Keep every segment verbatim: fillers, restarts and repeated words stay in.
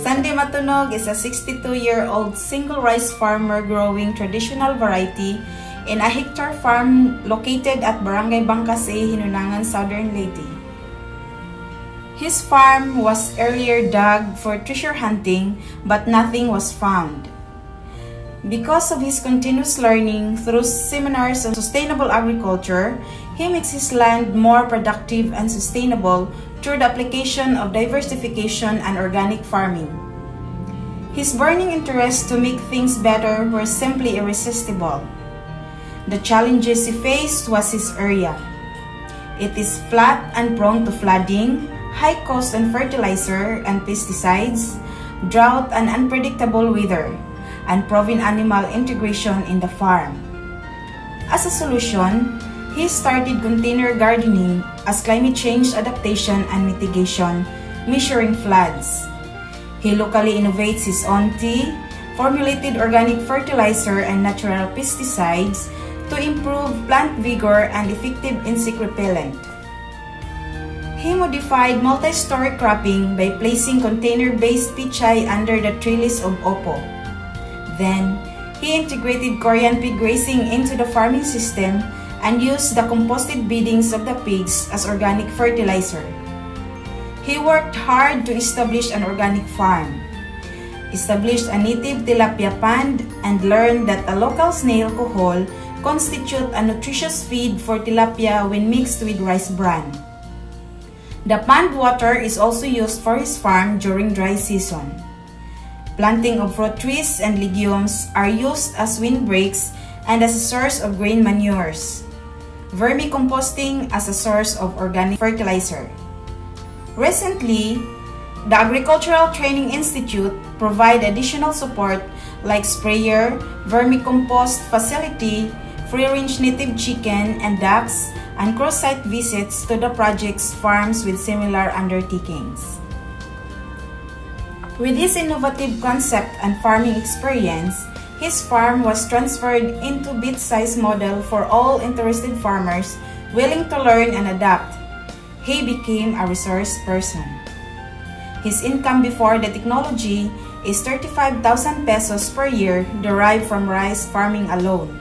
Sandy Matunog is a sixty-two-year-old single rice farmer growing traditional variety in a hectare farm located at Barangay Bangkase, Hinunangan, Southern Leyte. His farm was earlier dug for treasure hunting, but nothing was found. Because of his continuous learning through seminars on sustainable agriculture, he makes his land more productive and sustainable through the application of diversification and organic farming. His burning interest to make things better were simply irresistible. The challenges he faced was his area. It is flat and prone to flooding, high cost on fertilizer and pesticides, drought and unpredictable weather, and proven animal integration in the farm. As a solution, he started container gardening as climate change adaptation and mitigation, measuring floods. He locally innovates his own tea, formulated organic fertilizer and natural pesticides to improve plant vigor and effective insect repellent. He modified multi-story cropping by placing container-based pichay under the trellis of O P P O. Then, he integrated Korean pig grazing into the farming system and used the composted beddings of the pigs as organic fertilizer. He worked hard to establish an organic farm, established a native tilapia pond, and learned that a local snail kohol constitutes a nutritious feed for tilapia when mixed with rice bran. The pond water is also used for his farm during dry season. Planting of fruit trees and legumes are used as windbreaks and as a source of grain manures. Vermicomposting as a source of organic fertilizer. Recently, the Agricultural Training Institute provides additional support like sprayer, vermicompost facility, free-range native chicken and ducks, and cross-site visits to the project's farms with similar undertakings. With his innovative concept and farming experience, his farm was transferred into bit-sized model for all interested farmers willing to learn and adapt. He became a resource person. His income before the technology is thirty-five thousand pesos per year derived from rice farming alone.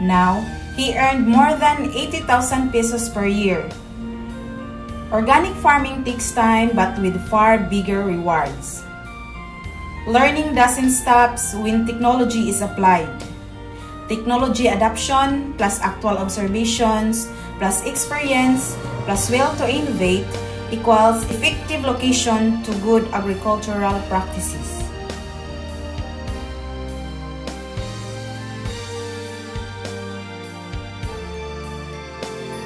Now, he earned more than eighty thousand pesos per year. Organic farming takes time but with far bigger rewards. Learning doesn't stop when technology is applied. Technology adoption plus actual observations plus experience plus will to innovate equals effective location to good agricultural practices.